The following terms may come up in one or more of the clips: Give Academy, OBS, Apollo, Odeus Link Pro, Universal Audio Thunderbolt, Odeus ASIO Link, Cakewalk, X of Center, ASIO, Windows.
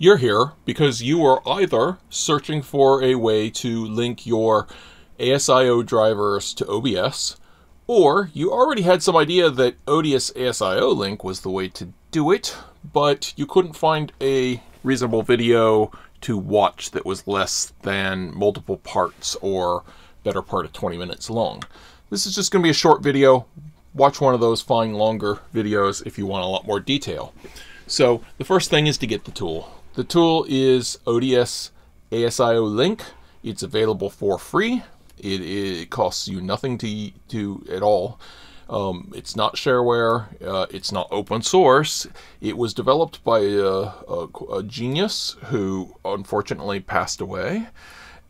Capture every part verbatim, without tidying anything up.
You're here because you are either searching for a way to link your A S I O drivers to O B S, or you already had some idea that Odeus A S I O Link was the way to do it, but you couldn't find a reasonable video to watch that was less than multiple parts or better part of twenty minutes long. This is just going to be a short video. Watch one of those fine longer videos if you want a lot more detail. So the first thing is to get the tool. The tool is Odeus A S I O Link. It's available for free. It, it costs you nothing to do at all. Um, it's not shareware. Uh, it's not open source. It was developed by a, a, a genius who unfortunately passed away,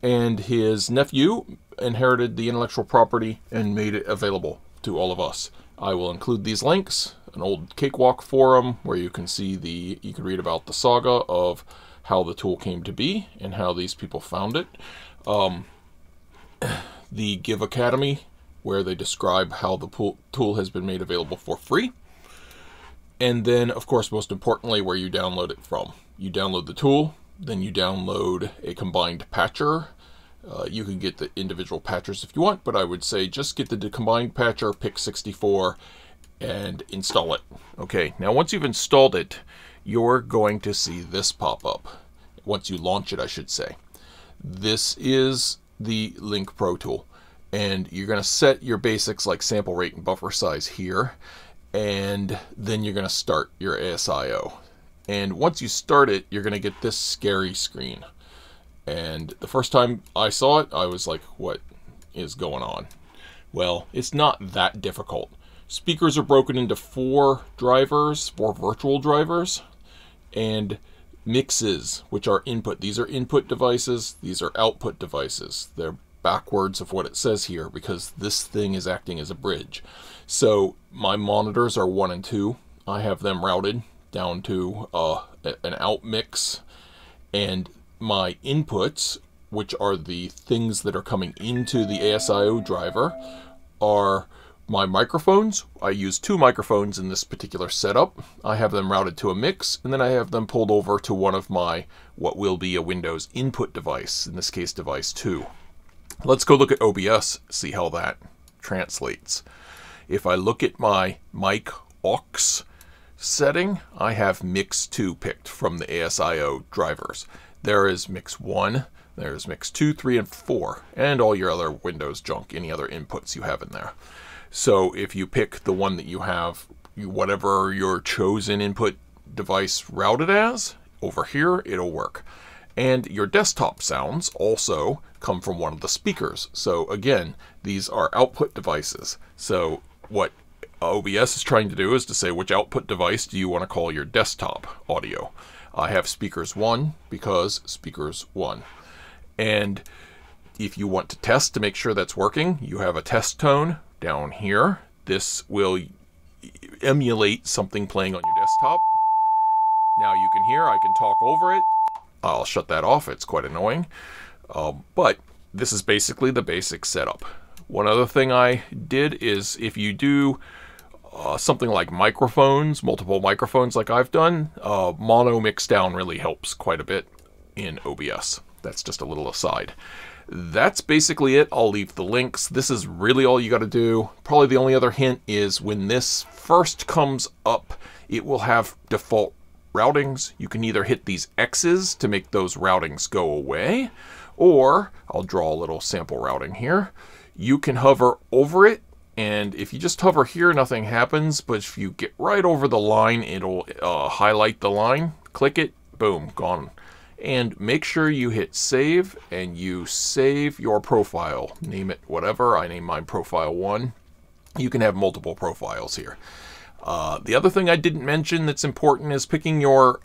and his nephew inherited the intellectual property and made it available to all of us. I will include these links, an old Cakewalk forum where you can see the, you can read about the saga of how the tool came to be and how these people found it. Um, the Give Academy, where they describe how the tool has been made available for free. And then, of course, most importantly, where you download it from. You download the tool, then you download a combined patcher. Uh, you can get the individual patchers if you want, but I would say just get the combined patcher, pick sixty-four, and install it. Okay, now once you've installed it, you're going to see this pop up. Once you launch it, I should say. This is the Link Pro tool. And you're going to set your basics like sample rate and buffer size here, and then you're going to start your A S I O. And once you start it, you're going to get this scary screen. And the first time I saw it, I was like, what is going on? Well, it's not that difficult. Speakers are broken into four drivers, four virtual drivers, and mixes, which are input. These are input devices. These are output devices. They're backwards of what it says here because this thing is acting as a bridge. So my monitors are one and two. I have them routed down to uh, an out mix, and my inputs, which are the things that are coming into the A S I O driver, are my microphones. I use two microphones in this particular setup. I have them routed to a mix, and then I have them pulled over to one of my, what will be a Windows input device, in this case device two. Let's go look at O B S, see how that translates. If I look at my mic aux setting, I have mix two picked from the A S I O drivers. There is mix one, there's mix two, three, and four, and all your other Windows junk, any other inputs you have in there. So if you pick the one that you have, whatever your chosen input device routed as, over here, it'll work. And your desktop sounds also come from one of the speakers. So again, these are output devices. So what O B S is trying to do is to say, which output device do you want to call your desktop audio? I have speakers one because speakers one. And if you want to test to make sure that's working, you have a test tone down here. This will emulate something playing on your desktop. Now you can hear, I can talk over it. I'll shut that off, it's quite annoying. Uh, but this is basically the basic setup. One other thing I did is if you do uh, something like microphones, multiple microphones like I've done, uh, mono mix down really helps quite a bit in O B S. That's just a little aside. That's basically it. I'll leave the links. This is really all you got to do. Probably the only other hint is when this first comes up, it will have default routings. You can either hit these X's to make those routings go away, or I'll draw a little sample routing here. You can hover over it, and if you just hover here, nothing happens, but if you get right over the line, it'll uh, highlight the line, click it, boom, gone. And make sure you hit save, and you save your profile. Name it whatever. I name mine profile one. You can have multiple profiles here. Uh, the other thing I didn't mention that's important is picking your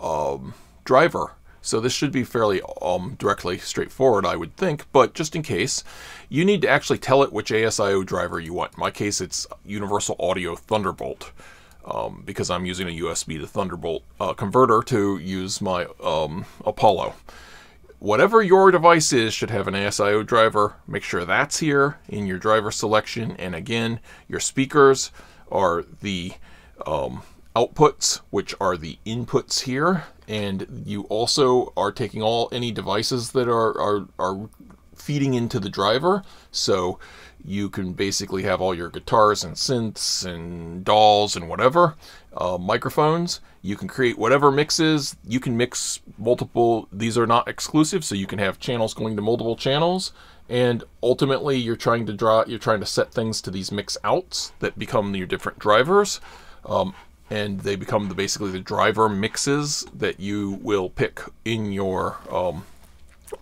um, driver. So this should be fairly um, directly straightforward, I would think, but just in case, you need to actually tell it which A S I O driver you want. In my case, it's Universal Audio Thunderbolt, um, because I'm using a U S B to Thunderbolt uh, converter to use my um, Apollo. Whatever your device is should have an A S I O driver. Make sure that's here in your driver selection, and again, your speakers are the um, outputs, which are the inputs here, and you also are taking all any devices that are, are, are feeding into the driver. So you can basically have all your guitars and synths and dolls and whatever, uh, microphones. You can create whatever mixes. You can mix multiple, these are not exclusive, so you can have channels going to multiple channels. And ultimately you're trying to draw, you're trying to set things to these mix outs that become your different drivers. Um, and they become the, basically the driver mixes that you will pick in your um,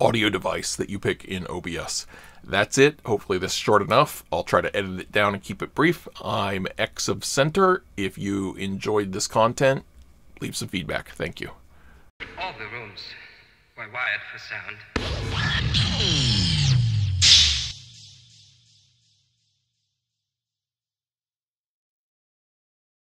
audio device that you pick in O B S. That's it. Hopefully this is short enough. I'll try to edit it down and keep it brief. I'm X of Center. If you enjoyed this content, leave some feedback. Thank you. All the rooms were wired for sound.